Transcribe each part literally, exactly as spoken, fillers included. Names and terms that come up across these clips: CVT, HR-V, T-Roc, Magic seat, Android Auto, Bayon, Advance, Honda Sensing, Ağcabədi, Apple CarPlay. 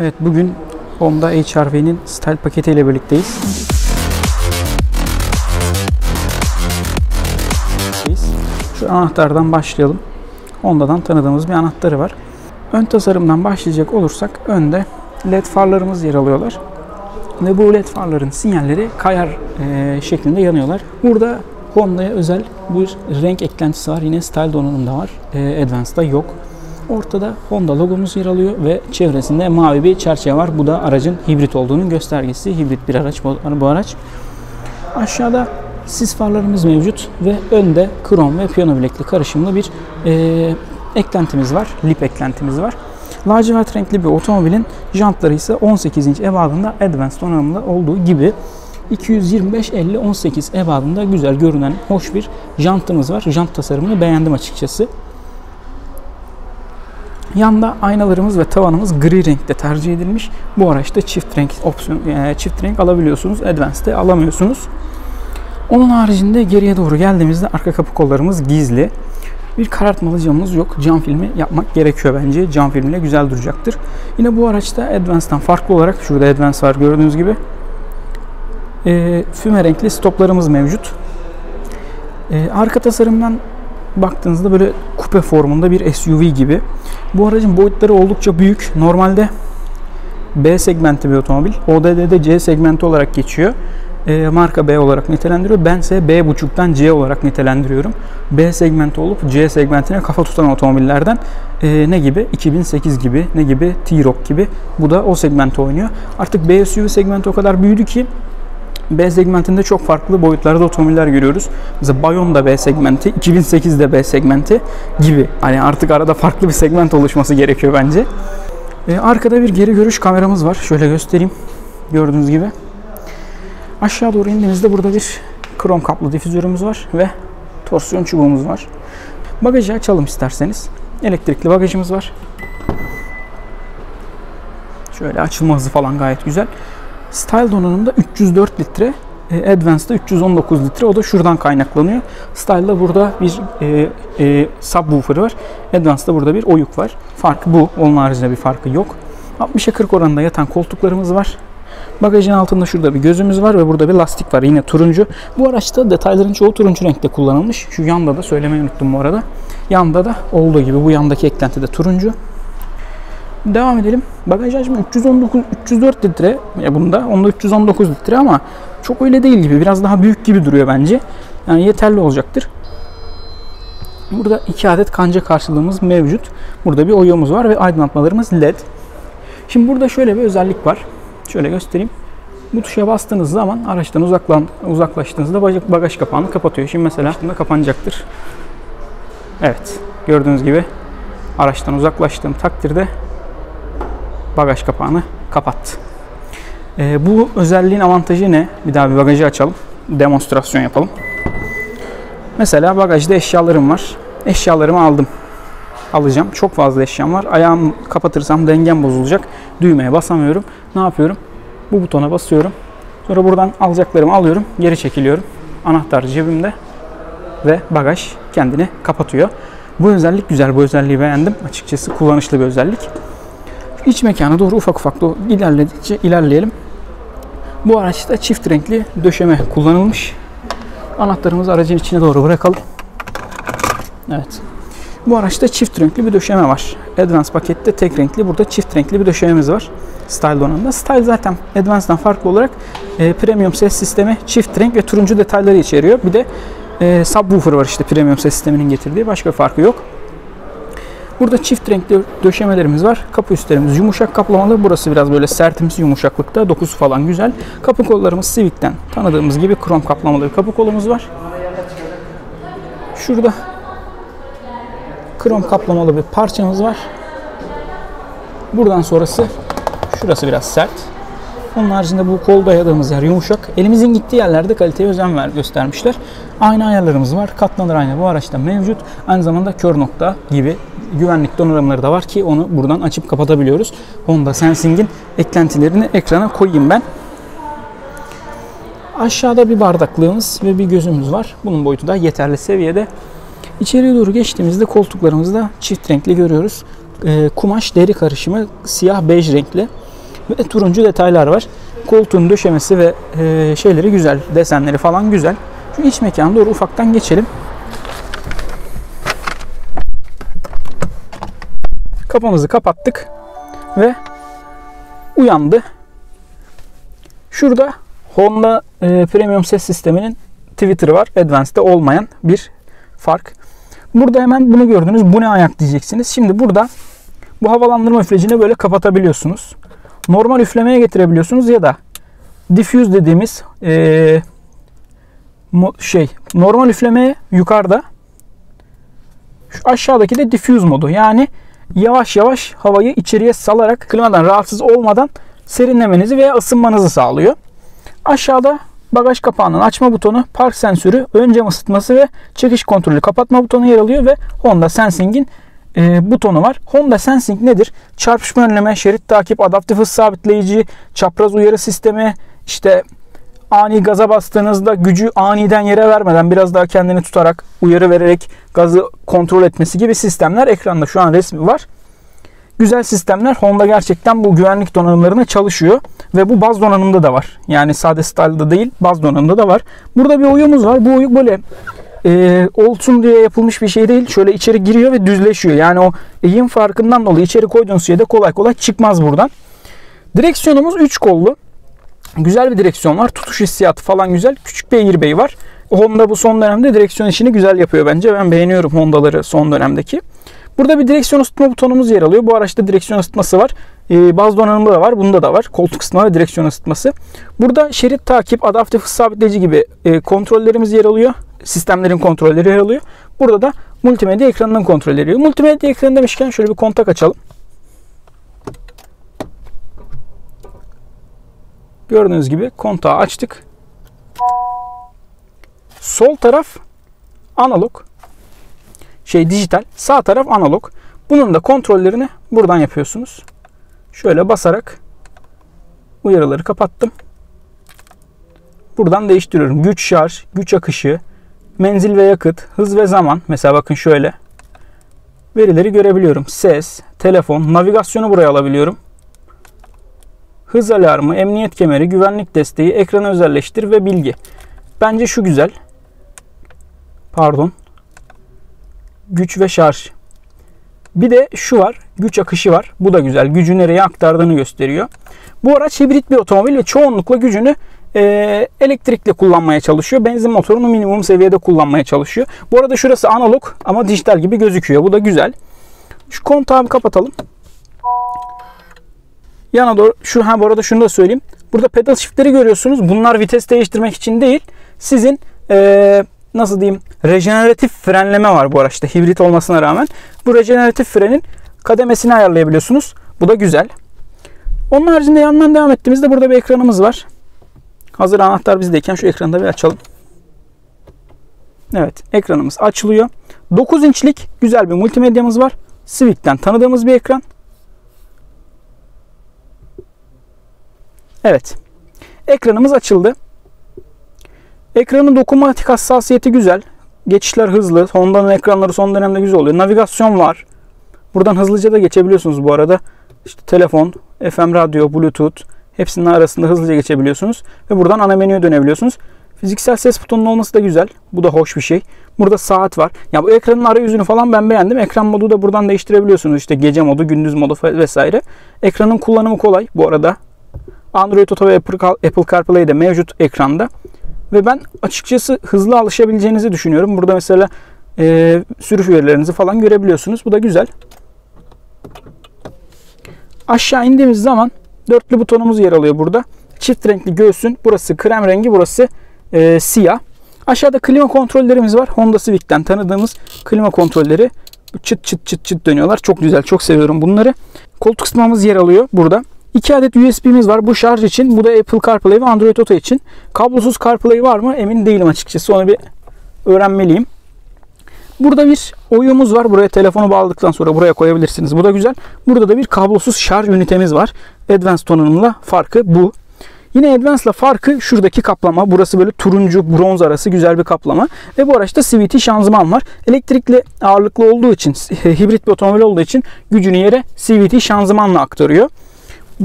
Evet, bugün Honda H R V'nin Style paketi ile birlikteyiz. Şu anahtardan başlayalım. Honda'dan tanıdığımız bir anahtarı var. Ön tasarımdan başlayacak olursak önde led farlarımız yer alıyorlar. Ve bu led farların sinyalleri kayar e, şeklinde yanıyorlar. Burada Honda'ya özel bu renk eklentisi var. Yine Style donanımda var. E, Advance'da yok. Ortada Honda logomuz yer alıyor ve çevresinde mavi bir çerçeve var. Bu da aracın hibrit olduğunun göstergesi. Hibrit bir araç bu araç. Aşağıda sis farlarımız mevcut ve önde krom ve piyano bilekli karışımlı bir e, eklentimiz var. Lip eklentimiz var. Lacivert renkli bir otomobilin jantları ise on sekiz inç ebadında Advanced donanımda olduğu gibi iki yüz yirmi beş elli on sekiz ebadında güzel görünen hoş bir jantımız var. Jant tasarımını beğendim açıkçası. Yanda aynalarımız ve tavanımız gri renkte tercih edilmiş. Bu araçta çift renk opsiyon, e, çift renk alabiliyorsunuz. Advance'de alamıyorsunuz. Onun haricinde geriye doğru geldiğimizde arka kapı kollarımız gizli. Bir karartmalı camımız yok. Cam filmi yapmak gerekiyor bence. Cam filmiyle güzel duracaktır. Yine bu araçta Advance'dan farklı olarak şurada Advance var gördüğünüz gibi. E, füme renkli stoplarımız mevcut. E, arka tasarımdan baktığınızda böyle kupe formunda bir S U V gibi. Bu aracın boyutları oldukça büyük. Normalde B segmenti bir otomobil. O D D'de C segmenti olarak geçiyor. E, marka B olarak nitelendiriyor. Ben ise B buçuktan C olarak nitelendiriyorum. B segmenti olup C segmentine kafa tutan otomobillerden e, ne gibi? iki bin sekiz gibi, ne gibi? T-Roc gibi. Bu da o segmenti oynuyor. Artık B S U V segmenti o kadar büyüdü ki B segmentinde çok farklı boyutlarda otomobiller görüyoruz. Mesela Bayon da B segmenti, iki bin sekiz de B segmenti gibi. Hani artık arada farklı bir segment oluşması gerekiyor bence. Ee, arkada bir geri görüş kameramız var. Şöyle göstereyim. Gördüğünüz gibi. Aşağı doğru indiğimizde burada bir krom kaplı difüzörümüz var ve torsiyon çubuğumuz var. Bagajı açalım isterseniz. Elektrikli bagajımız var. Şöyle açılma hızı falan gayet güzel. Style donanımda üç yüz dört litre, Advance'da üç yüz on dokuz litre. O da şuradan kaynaklanıyor. Style'da burada bir e, e, subwoofer var. Advance'da burada bir oyuk var. Farkı bu. Onun haricinde bir farkı yok. altmışa kırk oranında yatan koltuklarımız var. Bagajın altında şurada bir gözümüz var ve burada bir lastik var. Yine turuncu. Bu araçta detayların çoğu turuncu renkte kullanılmış. Şu yanda da söylemeyi unuttum bu arada. Yanda da olduğu gibi bu yandaki eklenti de turuncu. Devam edelim. Bagaj hacmi üç yüz on dokuz üç yüz dört litre. Ya bunda onda üç yüz on dokuz litre ama çok öyle değil gibi. Biraz daha büyük gibi duruyor bence. Yani yeterli olacaktır. Burada iki adet kanca karşılığımız mevcut. Burada bir oyuğumuz var ve aydınlatmalarımız led. Şimdi burada şöyle bir özellik var. Şöyle göstereyim. Bu tuşa bastığınız zaman araçtan uzaklan, uzaklaştığınızda bagaj kapağını kapatıyor. Şimdi mesela aslında kapanacaktır. Evet. Gördüğünüz gibi araçtan uzaklaştığım takdirde bagaj kapağını kapattı. Ee, bu özelliğin avantajı ne? Bir daha bir bagajı açalım. Demonstrasyon yapalım. Mesela bagajda eşyalarım var. Eşyalarımı aldım. Alacağım. Çok fazla eşyam var. Ayağımı kapatırsam dengem bozulacak. Düğmeye basamıyorum. Ne yapıyorum? Bu butona basıyorum. Sonra buradan alacaklarımı alıyorum. Geri çekiliyorum. Anahtar cebimde. Ve bagaj kendini kapatıyor. Bu özellik güzel. Bu özelliği beğendim. Açıkçası kullanışlı bir özellik. İç mekana doğru ufak ufak ilerledikçe ilerleyelim. Bu araçta çift renkli döşeme kullanılmış. Anahtarımızı aracın içine doğru bırakalım. Evet. Bu araçta çift renkli bir döşeme var. Advance pakette tek renkli, burada çift renkli bir döşememiz var. Style donanımda. Style zaten Advance'dan farklı olarak e, premium ses sistemi çift renk ve turuncu detayları içeriyor. Bir de e, subwoofer var işte premium ses sisteminin getirdiği. Başka farkı yok. Burada çift renkli döşemelerimiz var. Kapı üstlerimiz yumuşak kaplamalı. Burası biraz böyle sertimsi yumuşaklıkta. Dokusu falan güzel. Kapı kollarımız Civic'ten tanıdığımız gibi krom kaplamalı bir kapı kolumuz var. Şurada krom kaplamalı bir parçamız var. Buradan sonrası şurası biraz sert. Onun haricinde bu kol dayadığımız yer yumuşak. Elimizin gittiği yerlerde kaliteye özen ver, göstermişler. Ayna ayarlarımız var. Katlanır ayna bu araçta mevcut. Aynı zamanda kör nokta gibi güvenlik donanımları da var ki onu buradan açıp kapatabiliyoruz. Honda Sensing'in eklentilerini ekrana koyayım ben. Aşağıda bir bardaklığımız ve bir gözümüz var. Bunun boyutu da yeterli seviyede. İçeriye doğru geçtiğimizde koltuklarımızda çift renkli görüyoruz. E, kumaş deri karışımı siyah bej renkli. Ve turuncu detaylar var. Koltuğun döşemesi ve e, şeyleri güzel. Desenleri falan güzel. Şu iç mekana doğru ufaktan geçelim. Kapımızı kapattık ve uyandı. Şurada Honda e, Premium ses sisteminin Twitter'ı var. Advanced'de olmayan bir fark. Burada hemen bunu gördünüz. Bu ne ayak diyeceksiniz. Şimdi burada bu havalandırma üflecini böyle kapatabiliyorsunuz. Normal üflemeye getirebiliyorsunuz ya da diffuse dediğimiz e, şey normal üflemeye yukarıda, şu aşağıdaki de diffuse modu. Yani yavaş yavaş havayı içeriye salarak klimadan rahatsız olmadan serinlemenizi veya ısınmanızı sağlıyor. Aşağıda bagaj kapağının açma butonu, park sensörü, ön cam ısıtması ve çekiş kontrolü kapatma butonu yer alıyor ve Honda Sensing'in e, butonu var. Honda Sensing nedir? Çarpışma önleme, şerit takip, adaptif hız sabitleyici, çapraz uyarı sistemi, işte ani gaza bastığınızda gücü aniden yere vermeden biraz daha kendini tutarak, uyarı vererek gazı kontrol etmesi gibi sistemler. Ekranda şu an resmi var. Güzel sistemler. Honda gerçekten bu güvenlik donanımlarına çalışıyor. Ve bu baz donanımda da var. Yani sade style'da değil, baz donanımda da var. Burada bir oyumuz var. Bu oyu böyle e, olsun diye yapılmış bir şey değil. Şöyle içeri giriyor ve düzleşiyor. Yani o eğim farkından dolayı içeri koyduğunuz şeyde kolay kolay çıkmaz buradan. Direksiyonumuz üç kollu. Güzel bir direksiyon var. Tutuş hissiyatı falan güzel. Küçük bir airbag var. Honda bu son dönemde direksiyon işini güzel yapıyor bence. Ben beğeniyorum Honda'ları son dönemdeki. Burada bir direksiyon ısıtma butonumuz yer alıyor. Bu araçta direksiyon ısıtması var. Ee, bazı donanımda da var. Bunda da var. Koltuk ısıtma ve direksiyon ısıtması. Burada şerit takip, adaptif hız sabitleyici gibi e, kontrollerimiz yer alıyor. Sistemlerin kontrolleri yer alıyor. Burada da multimedya ekranının kontrolleri yer alıyor. Multimedya ekranı demişken şöyle bir kontak açalım. Gördüğünüz gibi kontağı açtık. Sol taraf analog. Şey dijital. Sağ taraf analog. Bunun da kontrollerini buradan yapıyorsunuz. Şöyle basarak uyarıları kapattım. Buradan değiştiriyorum. Güç şarj, güç akışı, menzil ve yakıt, hız ve zaman. Mesela bakın şöyle. Verileri görebiliyorum. Ses, telefon, navigasyonu buraya alabiliyorum. Hız alarmı, emniyet kemeri, güvenlik desteği, ekranı özelleştir ve bilgi. Bence şu güzel. Pardon. Güç ve şarj. Bir de şu var. Güç akışı var. Bu da güzel. Gücü nereye aktardığını gösteriyor. Bu araç hibrit bir otomobil ve çoğunlukla gücünü e, elektrikle kullanmaya çalışıyor. Benzin motorunu minimum seviyede kullanmaya çalışıyor. Bu arada şurası analog ama dijital gibi gözüküyor. Bu da güzel. Şu kontağı kapatalım. Yana doğru şu ha bu arada şunu da söyleyeyim. Burada pedal shift'leri görüyorsunuz. Bunlar vites değiştirmek için değil. Sizin ee, nasıl diyeyim? Rejeneratif frenleme var bu araçta hibrit olmasına rağmen. Bu rejeneratif frenin kademesini ayarlayabiliyorsunuz. Bu da güzel. Onun haricinde yandan devam ettiğimizde burada bir ekranımız var. Hazır anahtar bizdeyken şu ekranı da bir açalım. Evet, ekranımız açılıyor. dokuz inçlik güzel bir multimedyamız var. Civic'ten tanıdığımız bir ekran. Evet. Ekranımız açıldı. Ekranın dokunmatik hassasiyeti güzel. Geçişler hızlı. Honda'nın ekranları son dönemde güzel oluyor. Navigasyon var. Buradan hızlıca da geçebiliyorsunuz bu arada. İşte telefon, F M radyo, Bluetooth hepsinin arasında hızlıca geçebiliyorsunuz. Ve buradan ana menüye dönebiliyorsunuz. Fiziksel ses butonunun olması da güzel. Bu da hoş bir şey. Burada saat var. Ya bu ekranın arayüzünü falan ben beğendim. Ekran modu da buradan değiştirebiliyorsunuz. İşte gece modu, gündüz modu vesaire. Ekranın kullanımı kolay bu arada. Android Auto ve Apple CarPlay de mevcut ekranda. Ve ben açıkçası hızlı alışabileceğinizi düşünüyorum. Burada mesela e, sürüş verilerinizi falan görebiliyorsunuz. Bu da güzel. Aşağı indiğimiz zaman dörtlü butonumuz yer alıyor burada. Çift renkli göğsün burası krem rengi, burası e, siyah. Aşağıda klima kontrollerimiz var. Honda Civic'ten tanıdığımız klima kontrolleri. Çıt çıt çıt çıt dönüyorlar. Çok güzel, çok seviyorum bunları. Koltuk ısıtmamız yer alıyor burada. iki adet U S B'miz var. Bu şarj için. Bu da Apple CarPlay ve Android Auto için. Kablosuz CarPlay var mı? Emin değilim açıkçası. Onu bir öğrenmeliyim. Burada bir oyumuz var. Buraya telefonu bağladıktan sonra buraya koyabilirsiniz. Bu da güzel. Burada da bir kablosuz şarj ünitemiz var. Advanced donanımla farkı bu. Yine Advance'la farkı şuradaki kaplama. Burası böyle turuncu, bronz arası güzel bir kaplama. Ve bu araçta C V T şanzıman var. Elektrikli ağırlıklı olduğu için, hibrit bir otomobil olduğu için gücünü yere C V T şanzımanla aktarıyor.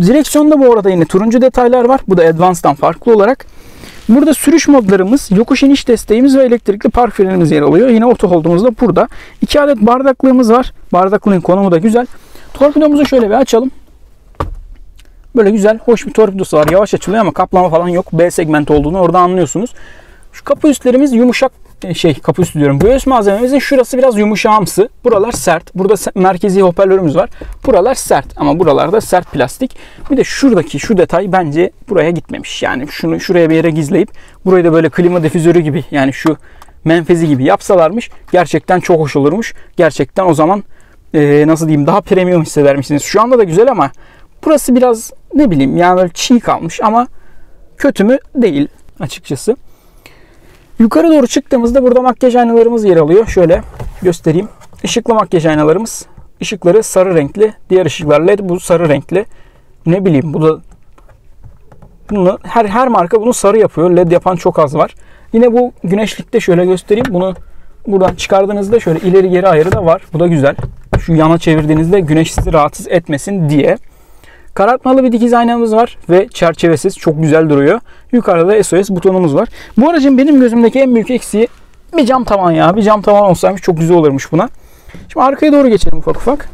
Direksiyonda bu arada yine turuncu detaylar var. Bu da Advance'dan farklı olarak. Burada sürüş modlarımız, yokuş iniş desteğimiz ve elektrikli park frenimiz yer alıyor. Yine auto hold'umuzda burada. iki adet bardaklığımız var. Bardaklığın konumu da güzel. Torpidomuzu şöyle bir açalım. Böyle güzel, hoş bir torpidosu var. Yavaş açılıyor ama kaplama falan yok. B segment olduğunu orada anlıyorsunuz. Şu kapı üstlerimiz yumuşak. Şey kapı üstü diyorum. Göğüs malzememizin şurası biraz yumuşağımsı. Buralar sert. Burada merkezi hoparlörümüz var. Buralar sert ama buralarda sert plastik. Bir de şuradaki şu detay bence buraya gitmemiş. Yani şunu şuraya bir yere gizleyip burayı da böyle klima difüzörü gibi, yani şu menfezi gibi yapsalarmış gerçekten çok hoş olurmuş. Gerçekten o zaman ee, nasıl diyeyim, daha premium hissedermişsiniz. Şu anda da güzel ama burası biraz ne bileyim yani böyle çiğ kalmış ama kötü mü değil açıkçası. Yukarı doğru çıktığımızda burada makyaj aynalarımız yer alıyor. Şöyle göstereyim. Işıklı makyaj aynalarımız. Işıkları sarı renkli. Diğer ışıklar led, bu sarı renkli. Ne bileyim bu da bunu, her her marka bunu sarı yapıyor. Led yapan çok az var. Yine bu güneşlikte şöyle göstereyim. Bunu buradan çıkardığınızda şöyle ileri geri ayarı da var. Bu da güzel. Şu yana çevirdiğinizde güneş sizi rahatsız etmesin diye. Karartmalı bir dikiz aynamız var ve çerçevesiz, çok güzel duruyor. Yukarıda da S O S butonumuz var. Bu aracın benim gözümdeki en büyük eksiği bir cam tavan ya. Bir cam tavan olsaymış çok güzel olurmuş buna. Şimdi arkaya doğru geçelim ufak ufak.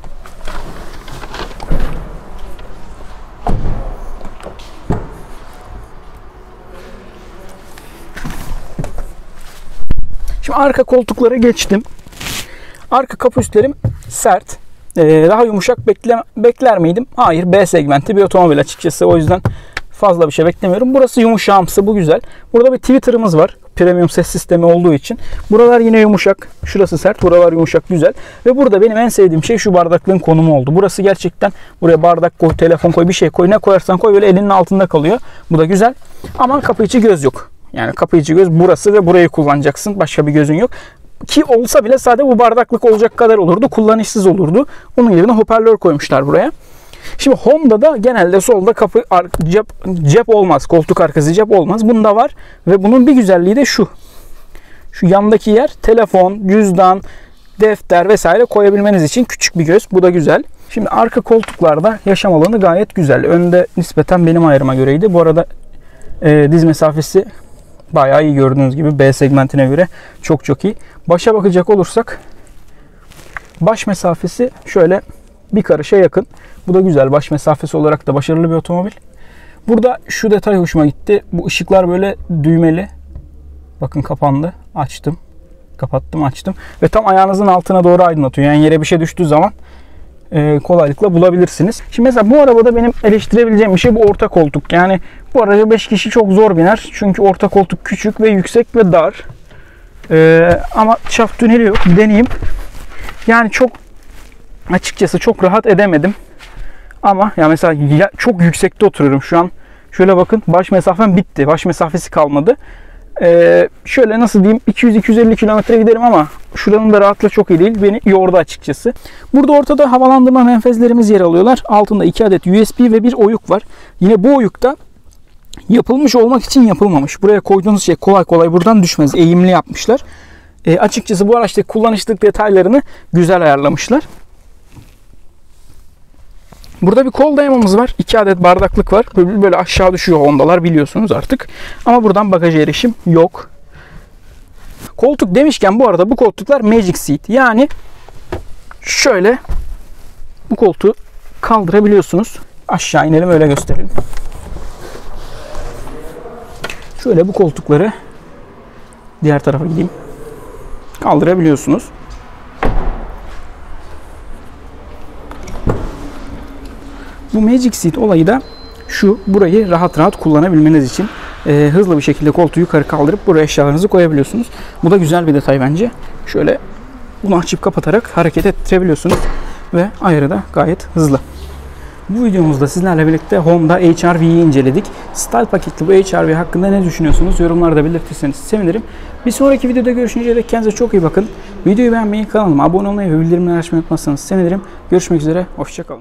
Şimdi arka koltuklara geçtim. Arka kapı üstlerim sert. Daha yumuşak bekle, bekler miydim? Hayır. B segmenti bir otomobil açıkçası. O yüzden fazla bir şey beklemiyorum. Burası yumuşağımsı. Bu güzel. Burada bir Twitter'ımız var. Premium ses sistemi olduğu için. Buralar yine yumuşak. Şurası sert. Buralar yumuşak. Güzel. Ve burada benim en sevdiğim şey şu bardaklığın konumu oldu. Burası gerçekten, buraya bardak koy, telefon koy, bir şey koy. Ne koyarsan koy böyle elinin altında kalıyor. Bu da güzel. Ama kapı içi göz yok. Yani kapı içi göz burası ve burayı kullanacaksın. Başka bir gözün yok. Ki olsa bile sadece bu bardaklık olacak kadar olurdu. Kullanışsız olurdu. Onun yerine hoparlör koymuşlar buraya. Şimdi Honda'da genelde solda kapı cep, cep olmaz. Koltuk arkası cep olmaz. Bunda var. Ve bunun bir güzelliği de şu. Şu yandaki yer telefon, cüzdan, defter vesaire koyabilmeniz için küçük bir göz. Bu da güzel. Şimdi arka koltuklarda yaşam alanı gayet güzel. Önde nispeten benim ayarıma göreydi. Bu arada e, diz mesafesi bayağı iyi, gördüğünüz gibi B segmentine göre çok çok iyi. Başa bakacak olursak baş mesafesi şöyle bir karışa yakın. Bu da güzel. Baş mesafesi olarak da başarılı bir otomobil. Burada şu detay hoşuma gitti. Bu ışıklar böyle düğmeli. Bakın kapandı. Açtım. Kapattım, açtım. Ve tam ayağınızın altına doğru aydınlatıyor. Yani yere bir şey düştüğü zaman kolaylıkla bulabilirsiniz. Şimdi mesela bu arabada benim eleştirebileceğim bir şey bu orta koltuk. Yani bu araca beş kişi çok zor biner. Çünkü orta koltuk küçük ve yüksek ve dar. Ee, ama şaft tüneli yok. Deneyeyim. Yani çok açıkçası çok rahat edemedim. Ama ya mesela ya, çok yüksekte oturuyorum şu an. Şöyle bakın. Baş mesafem bitti. Baş mesafesi kalmadı. Ee, şöyle nasıl diyeyim, iki yüz iki yüz elli kilometre giderim ama şuranın da rahatlığı çok iyi değil. Beni yordu açıkçası. Burada ortada havalandırma menfezlerimiz yer alıyorlar. Altında iki adet U S B ve bir oyuk var. Yine bu oyukta yapılmış olmak için yapılmamış. Buraya koyduğunuz şey kolay kolay buradan düşmez. Eğimli yapmışlar. E, açıkçası bu araçtaki kullanışlık detaylarını güzel ayarlamışlar. Burada bir kol dayamamız var. iki adet bardaklık var. Böyle, böyle aşağı düşüyor Honda'lar biliyorsunuz artık. Ama buradan bagaja erişim yok. Koltuk demişken bu arada bu koltuklar Magic Seat. Yani şöyle bu koltuğu kaldırabiliyorsunuz. Aşağı inelim öyle gösterelim. Şöyle bu koltukları diğer tarafa gideyim. Kaldırabiliyorsunuz. Bu Magic Seat olayı da şu, burayı rahat rahat kullanabilmeniz için e, hızlı bir şekilde koltuğu yukarı kaldırıp buraya eşyalarınızı koyabiliyorsunuz. Bu da güzel bir detay bence. Şöyle bunu açıp kapatarak hareket ettirebiliyorsunuz ve ayarı da gayet hızlı. Bu videomuzda sizlerle birlikte Honda H R V'yi inceledik. Style paketli bu H R V hakkında ne düşünüyorsunuz? Yorumlarda belirtirseniz sevinirim. Bir sonraki videoda görüşünceye dek kendinize çok iyi bakın. Videoyu beğenmeyi, kanalıma abone olmayı ve bildirimleri açmayı unutmazsanız sevinirim. Görüşmek üzere, hoşça kalın.